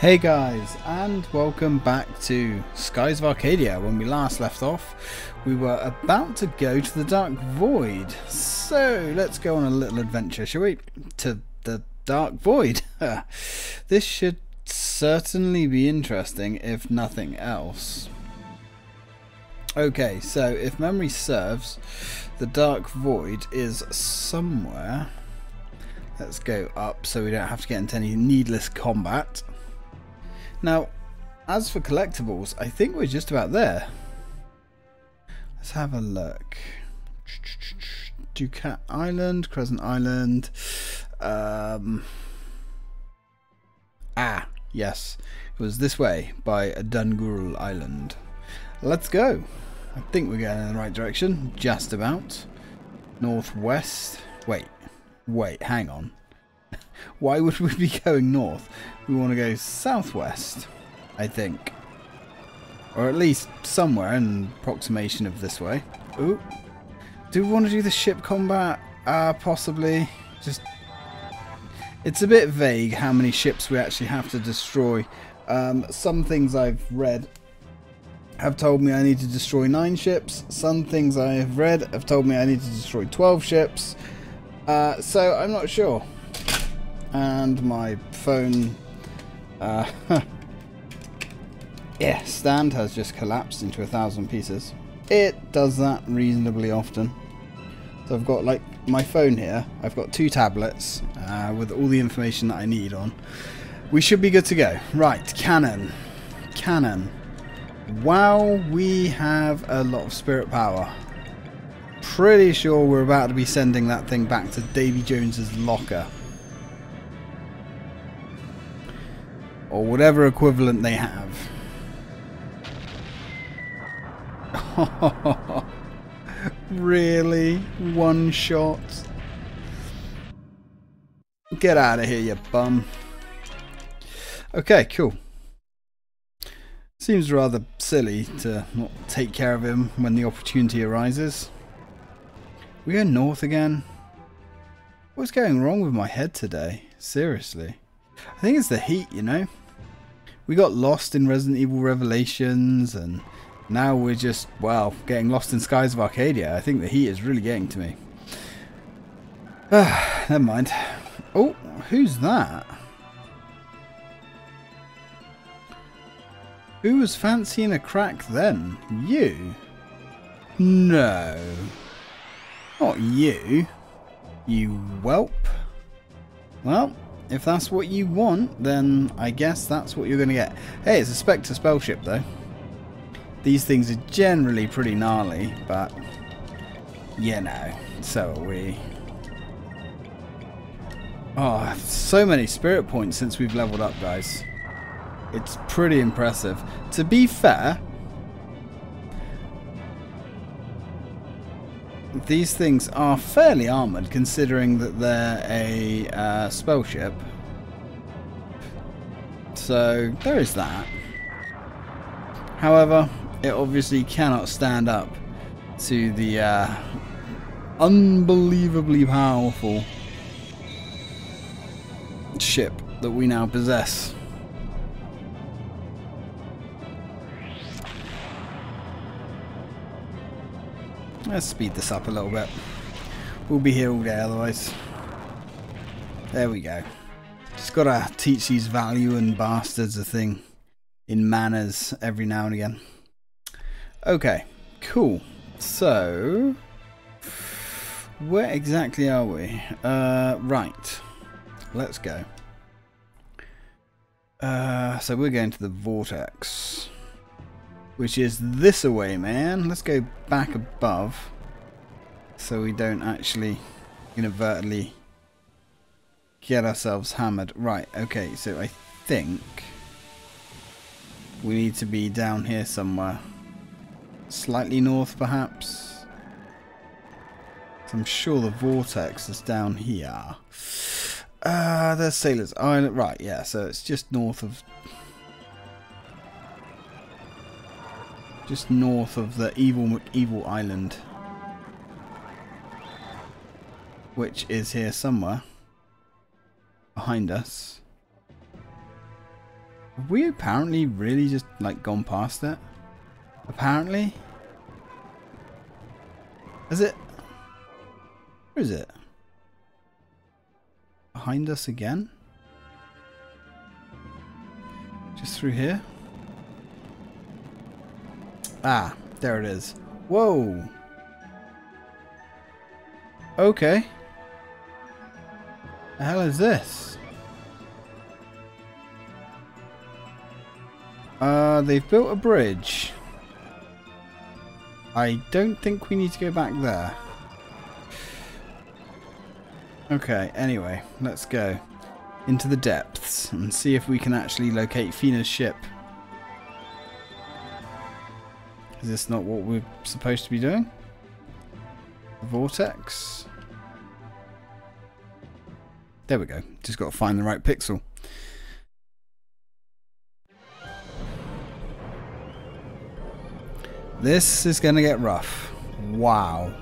Hey guys, and welcome back to Skies of Arcadia. When we last left off, we were about to go to the Dark Void. So let's go on a little adventure, shall we? To the Dark Void. This should certainly be interesting, if nothing else. Okay, so if memory serves, the Dark Void is somewhere. Let's go up so we don't have to get into any needless combat. Now, as for collectibles, I think we're just about there. Let's have a look. Ducat Island, Crescent Island. Yes. It was this way by Dungurul Island. Let's go. I think we're going in the right direction. Just about. Northwest. Wait, hang on. Why would we be going north? We want to go southwest, I think. Or at least somewhere in approximation of this way. Ooh. Do we want to do the ship combat? Possibly. Just... it's a bit vague how many ships we actually have to destroy. Some things I've read have told me I need to destroy 9 ships. Some things I have read have told me I need to destroy 12 ships. So I'm not sure. And my phone stand has just collapsed into 1,000 pieces. It does that reasonably often. So I've got like my phone here. I've got 2 tablets with all the information that I need on. We should be good to go. Right, cannon. Wow, we have a lot of spirit power. Pretty sure we're about to be sending that thing back to Davy Jones's locker. Or whatever equivalent they have. Really? One shot? Get out of here, you bum. Okay, cool. Seems rather silly to not take care of him when the opportunity arises. We go north again? What's going wrong with my head today? Seriously. I think it's the heat, you know? We got lost in Resident Evil Revelations, and now we're just, well, getting lost in Skies of Arcadia. I think the heat is really getting to me. Never mind. Oh, who's that? Who was fancying a crack then? You? No. Not you. You whelp. Well, if that's what you want, then I guess that's what you're going to get. Hey, it's a Spectre spell ship, though. These things are generally pretty gnarly, but, you know, so are we. Oh, so many spirit points since we've leveled up, guys. It's pretty impressive. To be fair, these things are fairly armoured, considering that they're a spell ship. So, there is that. However, it obviously cannot stand up to the unbelievably powerful ship that we now possess. Let's speed this up a little bit. We'll be here all day otherwise. There we go. Just gotta teach these Vellium bastards a thing in manners every now and again. Okay, cool. So, where exactly are we? Right. Let's go. So we're going to the vortex. Which is this away, man. Let's go back above so we don't actually inadvertently get ourselves hammered. Right, okay, so I think we need to be down here somewhere. Slightly north, perhaps. So I'm sure the vortex is down here. There's Sailor's Island. Right, yeah, so it's just north of... just north of the evil island, which is here somewhere behind us. Have we apparently really just like gone past that? Apparently? Is it? Where is it? Behind us again? Just through here? Ah, there it is. Whoa! Okay. The hell is this? They've built a bridge. I don't think we need to go back there. Okay, anyway, let's go into the depths and see if we can actually locate Fina's ship. Is this not what we're supposed to be doing? The vortex. There we go. Just got to find the right pixel. This is going to get rough. Wow.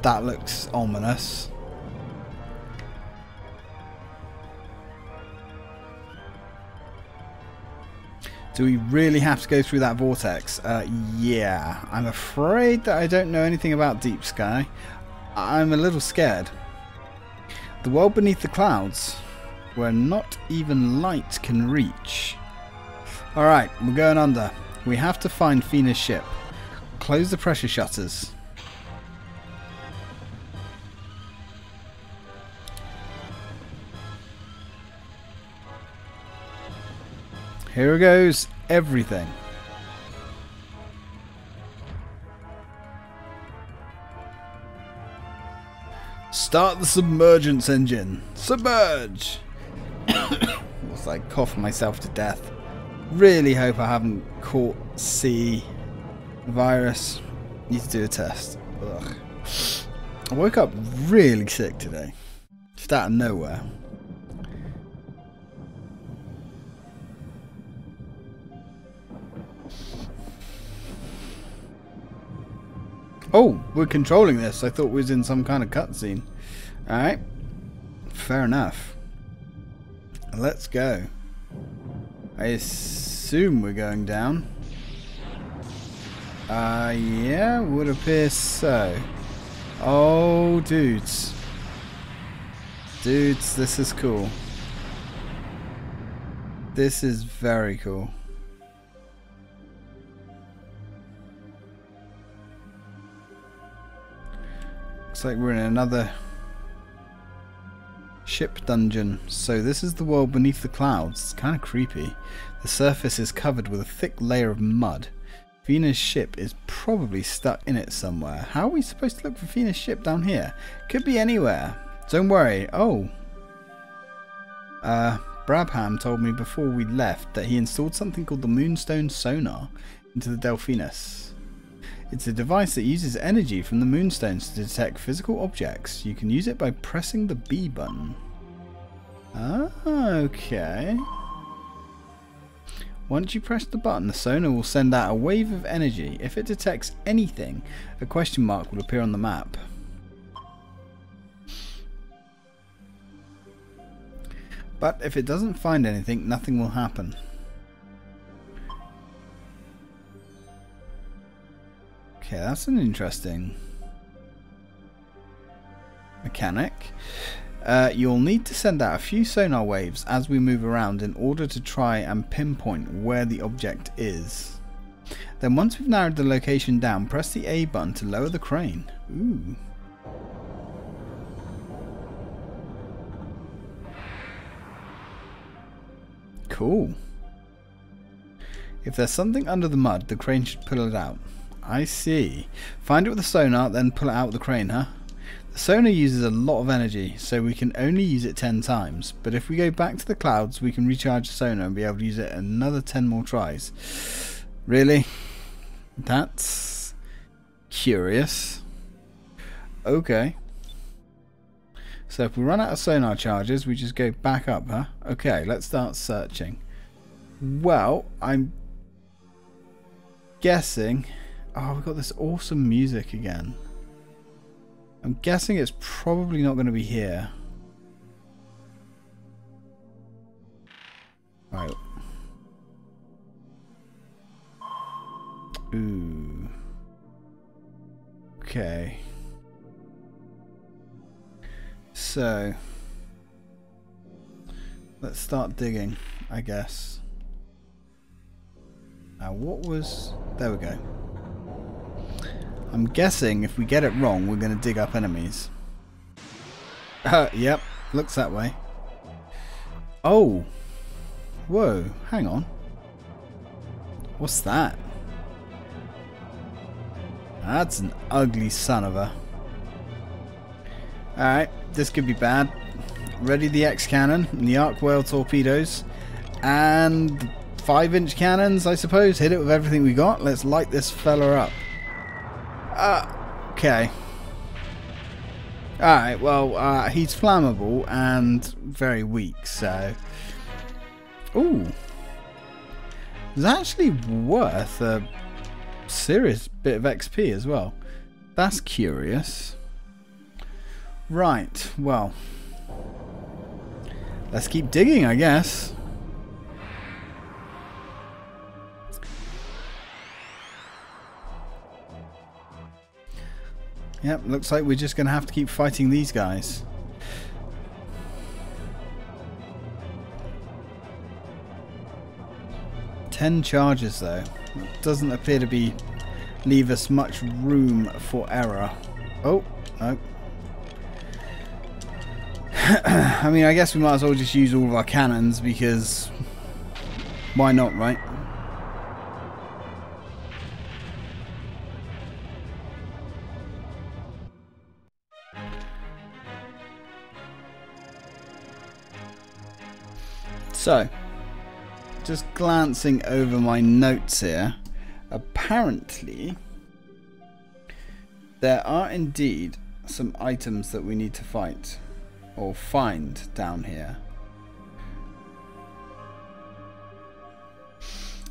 That looks ominous. Do we really have to go through that vortex? Yeah. I'm afraid that I don't know anything about Deep Sky. I'm a little scared. The world beneath the clouds, where not even light can reach. Alright, we're going under. We have to find Fina's ship. Close the pressure shutters. Here goes everything. Start the submergence engine. Submerge! Almost like cough myself to death. Really hope I haven't caught C virus. Need to do a test. Ugh. I woke up really sick today. Just out of nowhere. Oh, we're controlling this. I thought we was in some kind of cutscene. Alright. Fair enough. Let's go. I assume we're going down. Yeah, would appear so. Oh, dudes. Dudes, this is cool. This is very cool. Looks like we're in another ship dungeon. So this is the world beneath the clouds. It's kind of creepy. The surface is covered with a thick layer of mud. Fina's ship is probably stuck in it somewhere. How are we supposed to look for Fina's ship down here? Could be anywhere. Don't worry. Oh. Brabham told me before we left that he installed something called the Moonstone Sonar into the Delphinus. It's a device that uses energy from the moonstones to detect physical objects. You can use it by pressing the B button. Ah, okay. Once you press the button, the sonar will send out a wave of energy. If it detects anything, a question mark will appear on the map. But if it doesn't find anything, nothing will happen. Okay, that's an interesting mechanic. You'll need to send out a few sonar waves as we move around in order to try and pinpoint where the object is. Then once we've narrowed the location down, press the A button to lower the crane. Ooh. Cool. If there's something under the mud, the crane should pull it out. I see. Find it with the sonar, then pull it out with the crane, huh? The sonar uses a lot of energy, so we can only use it 10 times. But if we go back to the clouds, we can recharge the sonar and be able to use it another 10 more tries. Really? That's curious. Okay. So if we run out of sonar charges, we just go back up, huh? Okay, let's start searching. Well, I'm guessing... Oh, we've got this awesome music again. I'm guessing it's probably not going to be here. All right, Ooh. Okay. So, let's start digging, I guess. Now what was... there we go. I'm guessing if we get it wrong, we're going to dig up enemies. Yep, looks that way. Oh! Whoa, hang on. What's that? That's an ugly son of a... Alright, this could be bad. Ready the X-Cannon, and the Arc Whale torpedoes, and 5-inch cannons, I suppose. Hit it with everything we got. Let's light this fella up. Okay. Alright, well, he's flammable and very weak, so... Ooh. It's actually worth a serious bit of XP as well. That's curious. Right, well... let's keep digging, I guess. Yep, looks like we're just going to have to keep fighting these guys. Ten charges, though. It doesn't appear to be leave us much room for error. Oh, no. I mean, I guess we might as well just use all of our cannons, because why not, right? So, just glancing over my notes here, apparently there are indeed some items that we need to fight or find down here.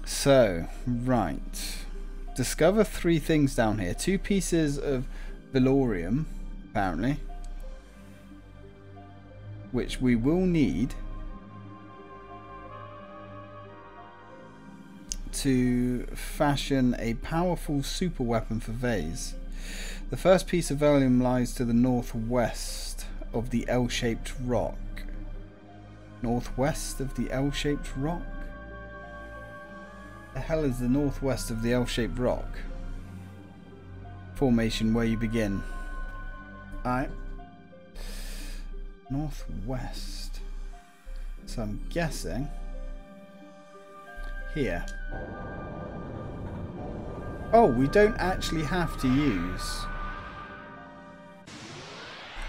So, right, discover 3 things down here. 2 pieces of Velorium, apparently, which we will need to fashion a powerful super weapon for Vaze. The first piece of Vellium lies to the northwest of the L-shaped rock. Northwest of the L-shaped rock? The hell is the northwest of the L-shaped rock? Formation where you begin. Alright. Northwest. So I'm guessing here. Oh, we don't actually have to use...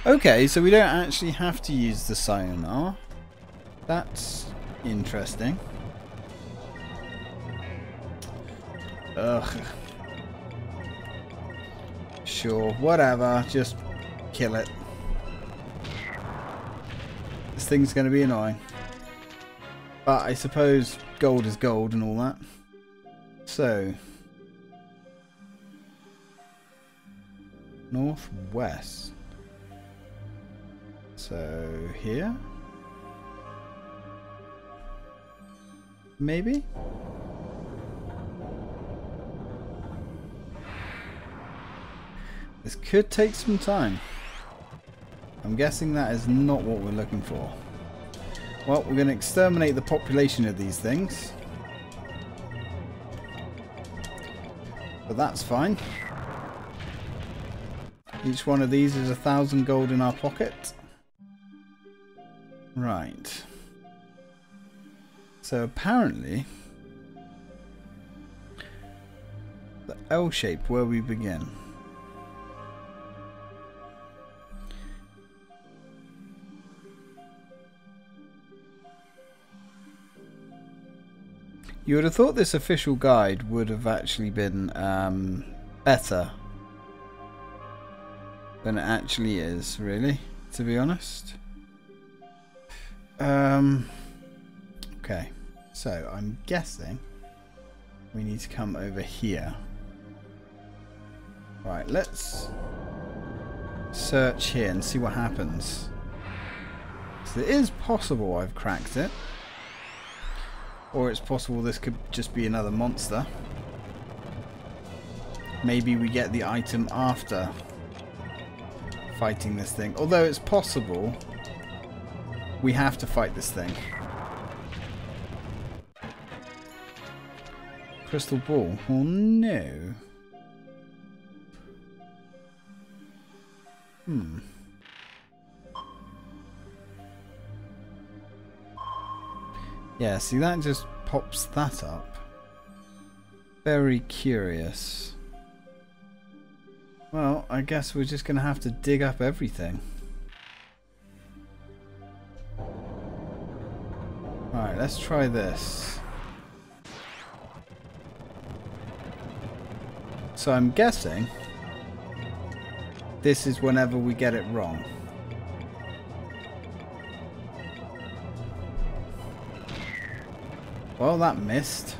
okay, so we don't actually have to use the sonar. That's interesting. Ugh. Sure, whatever. Just kill it. This thing's going to be annoying. But I suppose gold is gold and all that. So, northwest. So, here? Maybe? This could take some time. I'm guessing that is not what we're looking for. Well, we're going to exterminate the population of these things. But that's fine. Each one of these is 1,000 gold in our pocket. Right. So apparently, the L shape where we begin. You would have thought this official guide would have actually been better than it actually is, really, to be honest. Okay, so I'm guessing we need to come over here. Right, let's search here and see what happens. So it is possible I've cracked it. Or it's possible this could just be another monster. maybe we get the item after fighting this thing. Although it's possible we have to fight this thing. Crystal ball. Oh no. Hmm. Yeah, see, that just pops that up. Very curious. Well, I guess we're just going to have to dig up everything. Alright, let's try this. So I'm guessing this is whenever we get it wrong. Well, that missed.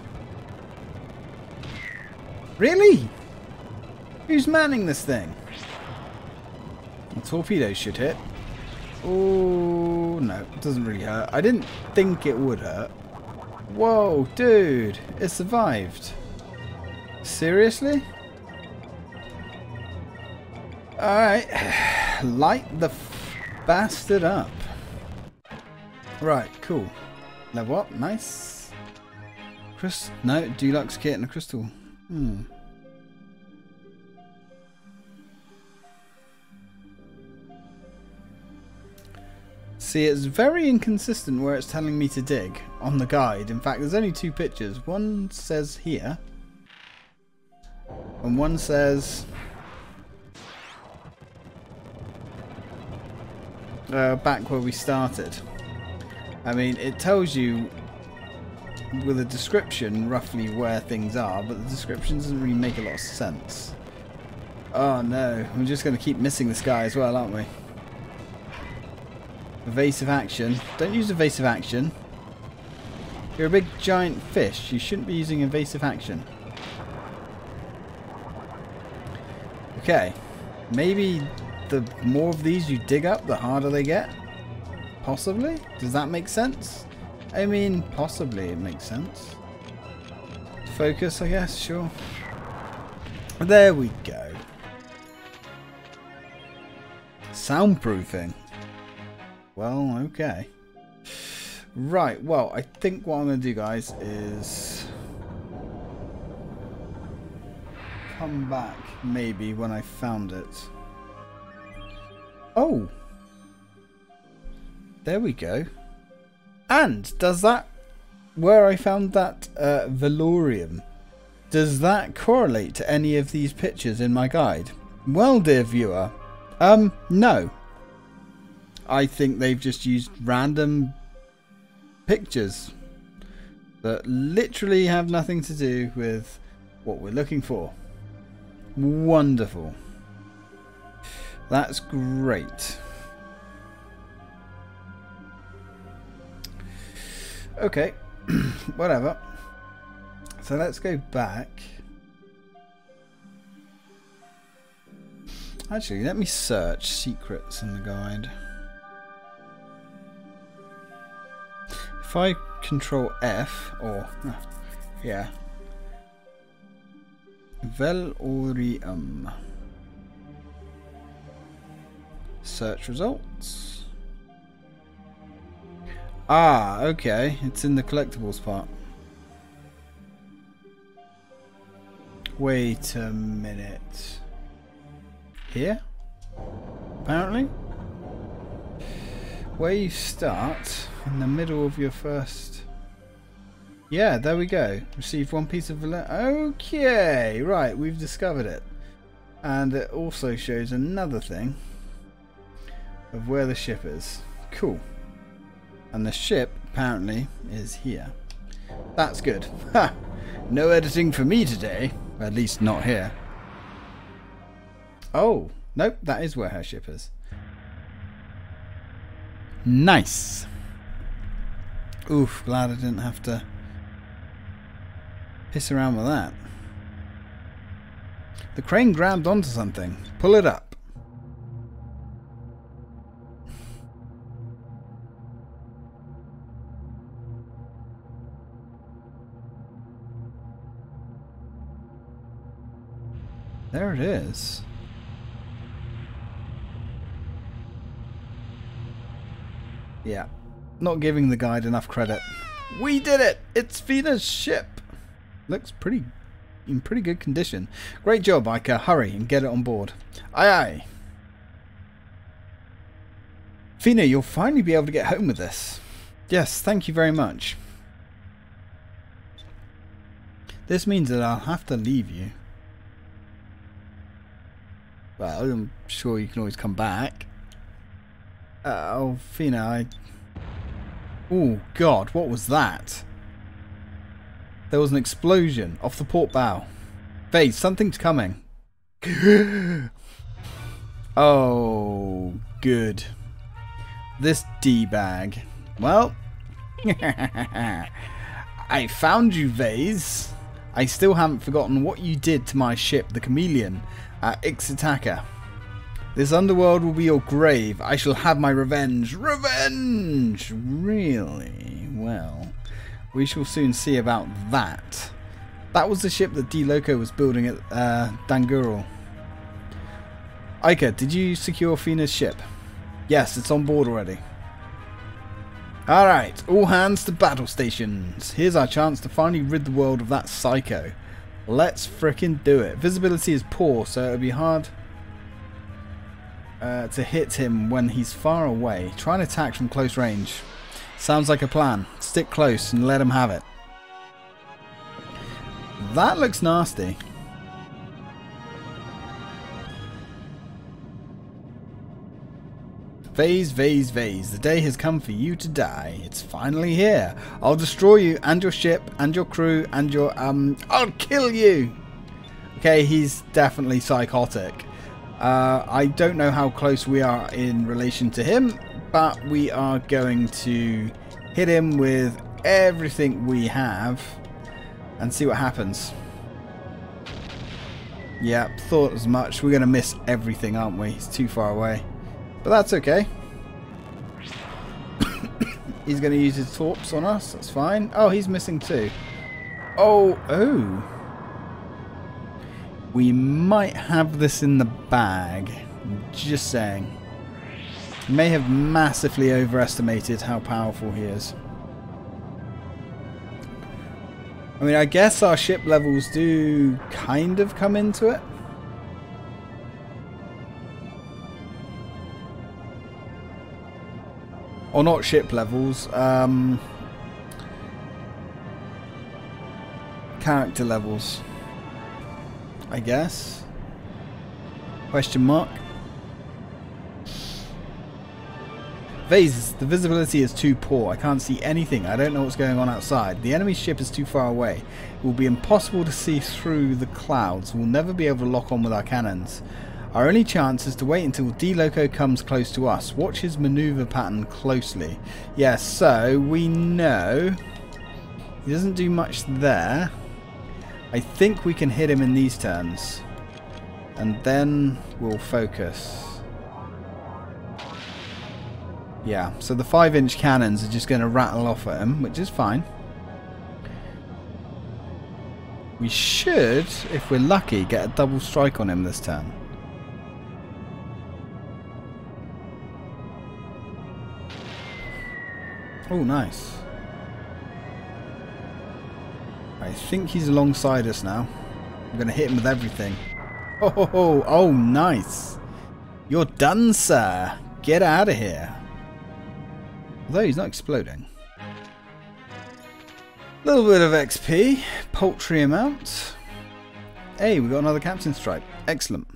Really? Who's manning this thing? A torpedo should hit. Oh, no. It doesn't really hurt. I didn't think it would hurt. Whoa, dude. It survived. Seriously? Alright. Light the bastard up. Right, cool. Level up. Nice. No, deluxe kit and a crystal. Hmm. See, it's very inconsistent where it's telling me to dig on the guide. In fact, there's only two pictures. One says here, and one says back where we started. I mean, it tells you with a description roughly where things are, but the description doesn't really make a lot of sense. Oh no, we're just going to keep missing this guy as well, aren't we? Evasive action. Don't use evasive action. You're a big giant fish. You shouldn't be using evasive action. Okay. Maybe the more of these you dig up, the harder they get. Possibly? Does that make sense? I mean, possibly it makes sense. Focus, I guess. Sure. There we go. Soundproofing. Well, okay. Right, well, I think what I'm going to do, guys, is come back maybe when I found it. Oh! There we go. And does that, where I found that Velorium, does that correlate to any of these pictures in my guide? Well, dear viewer, no. I think they've just used random pictures that literally have nothing to do with what we're looking for. Wonderful. That's great. Okay, whatever. So let's go back. Actually, let me search secrets in the guide. If I control F, or yeah, Velorium. Search results. Ah, okay, it's in the collectibles part. Wait a minute. Here, apparently. Where you start, in the middle of your first... Yeah, there we go. Receive one piece of... Okay, right, we've discovered it. And it also shows another thing of where the ship is. Cool. And the ship, apparently, is here. That's good. Ha! No editing for me today. At least not here. Oh, nope, that is where her ship is. Nice. Oof, glad I didn't have to piss around with that. The crane grabbed onto something. Pull it up. There it is. Yeah. Not giving the guide enough credit. We did it! It's Vina's ship! Looks pretty in pretty good condition. Great job, Ica. Hurry and get it on board. Aye aye! Vina, you'll finally be able to get home with this. Yes, thank you very much. This means that I'll have to leave you. Well, I'm sure you can always come back. Oh, Vina, oh, God, what was that? There was an explosion off the port bow. Vaze, something's coming. Oh, good. This D-bag. Well, I found you, Vaze. I still haven't forgotten what you did to my ship, the Chameleon, at Ixitaka. This underworld will be your grave. I shall have my revenge. Revenge! Really? Well, we shall soon see about that. That was the ship that De Loco was building at Dungurul. Ica, did you secure Fina's ship? Yes, it's on board already. Alright, all hands to battle stations. Here's our chance to finally rid the world of that psycho. Let's frickin' do it. Visibility is poor, so it'll be hard... to hit him when he's far away. Try and attack from close range. Sounds like a plan. Stick close and let him have it. That looks nasty. Vaze, Vaze, Vaze. The day has come for you to die. It's finally here. I'll destroy you and your ship and your crew and your I'll kill you. Okay, he's definitely psychotic. I don't know how close we are in relation to him, but we are going to hit him with everything we have and see what happens. Yep, thought as much. We're going to miss everything, aren't we? He's too far away. But that's okay. He's going to use his torps on us. That's fine. Oh, he's missing too. Oh, oh. We might have this in the bag. Just saying. May have massively overestimated how powerful he is. I mean, I guess our ship levels do kind of come into it. Or not ship levels. Character levels. I guess? Question mark. Vaze, the visibility is too poor. I can't see anything. I don't know what's going on outside. The enemy ship is too far away. It will be impossible to see through the clouds. We'll never be able to lock on with our cannons. Our only chance is to wait until De Loco comes close to us. Watch his maneuver pattern closely. Yes, yeah, so we know he doesn't do much there. I think we can hit him in these turns, and then we'll focus. Yeah, so the 5-inch cannons are just going to rattle off at him, which is fine. We should, if we're lucky, get a double strike on him this turn. Oh, nice. I think he's alongside us now. I'm going to hit him with everything. Oh, ho, ho. Oh, nice. You're done, sir. Get out of here. Although he's not exploding. Little bit of XP. Paltry amount. Hey, we got another captain's stripe. Excellent.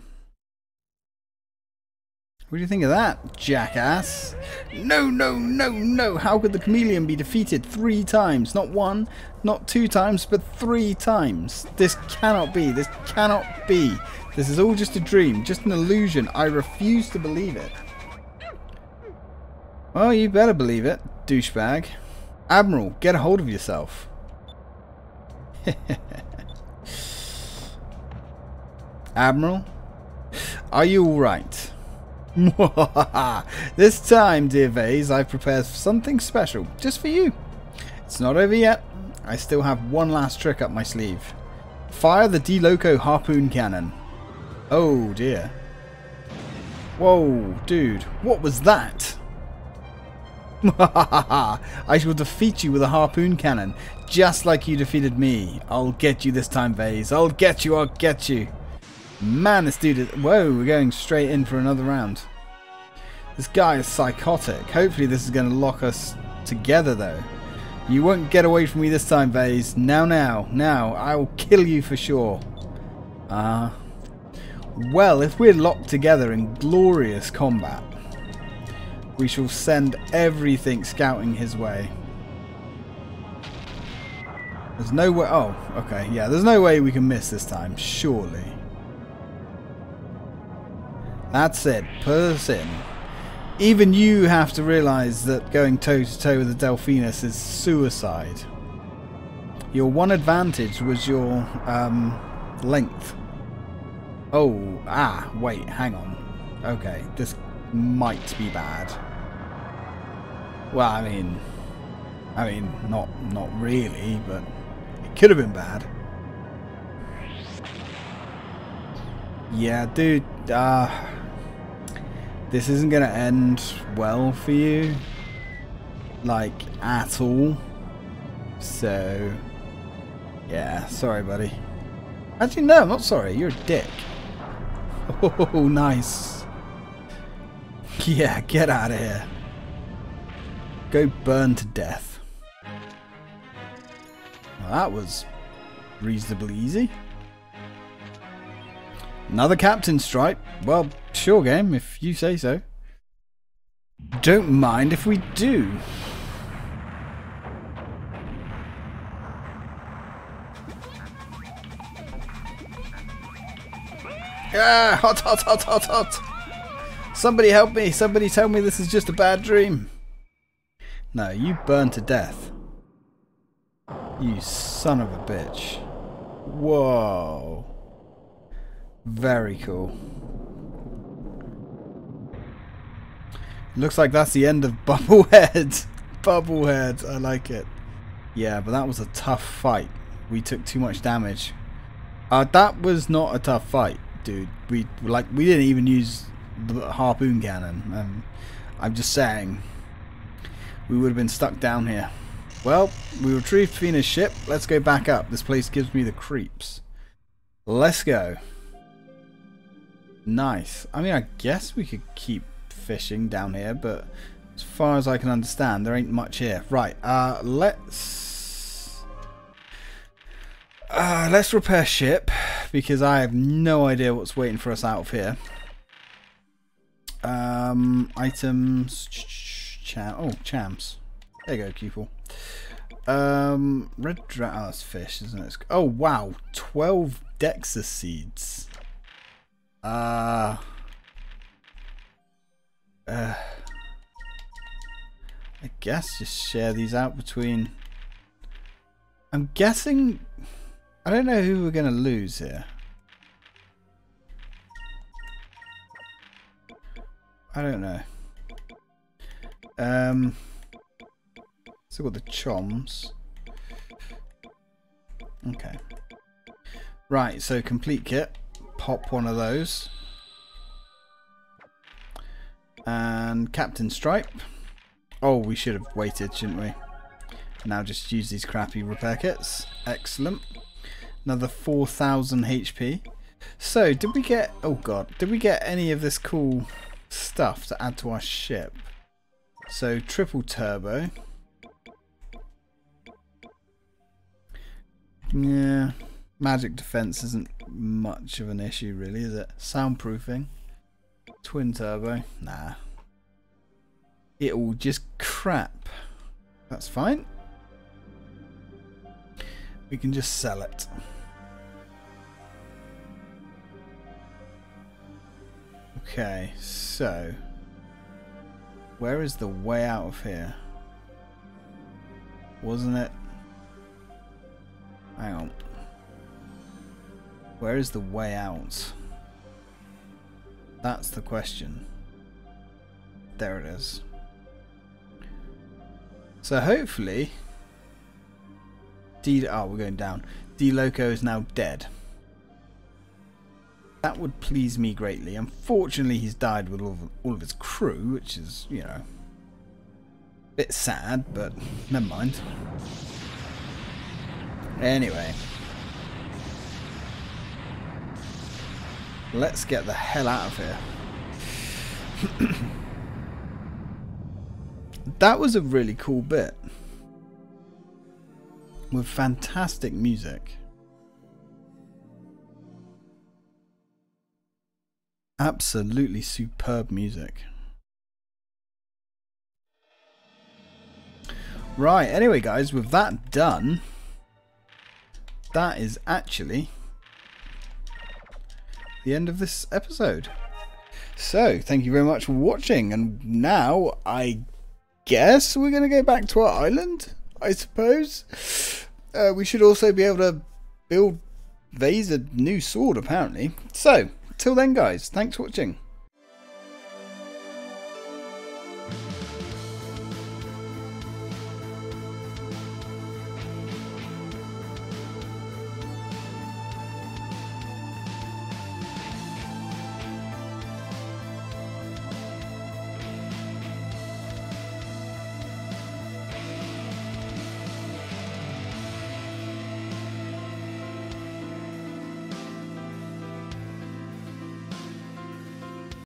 What do you think of that, jackass? No, no, no, no! How could the Chameleon be defeated 3 times? Not 1, not 2 times, but 3 times. This cannot be. This cannot be. This is all just a dream, just an illusion. I refuse to believe it. Well, you better believe it, douchebag. Admiral, get a hold of yourself. Admiral, are you alright? This time, dear Vaze, I've prepared something special, just for you. It's not over yet. I still have one last trick up my sleeve. Fire the De Loco Harpoon Cannon. Oh dear. Whoa, dude, what was that? I shall defeat you with a harpoon cannon, just like you defeated me. I'll get you this time, Vaze. I'll get you, I'll get you. Man, this dude is... Whoa, we're going straight in for another round. This guy is psychotic. Hopefully this is going to lock us together, though. You won't get away from me this time, Vaze. Now. I'll kill you for sure. Well, if we're locked together in glorious combat, we shall send everything scouting his way. There's no way... Oh, okay. Yeah, there's no way we can miss this time, surely. That's it. Puss in. Even you have to realise that going toe-to-toe with the Delphinus is suicide. Your one advantage was your length. Oh, wait, hang on. Okay, this might be bad. Well, I mean, not really, but it could have been bad. Yeah, dude, this isn't going to end well for you, like, at all. So, yeah, sorry, buddy. Actually, no, I'm not sorry. You're a dick. Oh, nice. Yeah, get out of here. Go burn to death. Well, that was reasonably easy. Another captain stripe. Well, sure, game, if you say so. Don't mind if we do. Ah, hot. Somebody help me. Somebody tell me this is just a bad dream. No, you burn to death. You son of a bitch. Whoa. Very cool. Looks like that's the end of Bubblehead. Bubblehead, I like it. Yeah, but that was a tough fight. We took too much damage. That was not a tough fight. Dude, we didn't even use the harpoon cannon. I'm just saying, we would have been stuck down here. Well, we retrieved Fina's ship. Let's go back up. This place gives me the creeps. Let's go. Nice. I mean, I guess we could keep fishing down here, but as far as I can understand, there ain't much here. Right. Let's repair ship, because I have no idea what's waiting for us out of here. Items, champs. There you go, Cupel. Red Dragon's fish, isn't it? Oh wow, 12 Dexa seeds. I guess just share these out between. I'm guessing. I don't know who we're going to lose here. I don't know. Still got the choms. Okay. Right, so complete kit. Pop one of those. And Captain Stripe. Oh, we should have waited, shouldn't we? Now just use these crappy repair kits. Excellent. Another 4,000 HP. So, did we get... Oh, God. Did we get any of this cool stuff to add to our ship? So, triple turbo. Yeah. Magic defense isn't much of an issue, really, is it? Soundproofing. Twin turbo. Nah. It all just crap. That's fine. We can just sell it. Okay, so where is the way out of here? Wasn't it? Hang on. Where is the way out? That's the question. There it is. So hopefully... we're going down. De Loco is now dead. That would please me greatly. Unfortunately, he's died with all of his crew, which is, you know, a bit sad, but never mind. Anyway. Let's get the hell out of here. That was a really cool bit. With fantastic music. Absolutely superb music. Right, anyway guys, with that done, that is actually the end of this episode. So, thank you very much for watching, and now I guess we're going to go back to our island, I suppose. We should also be able to build Vaze a new sword apparently. So, till then guys, thanks for watching.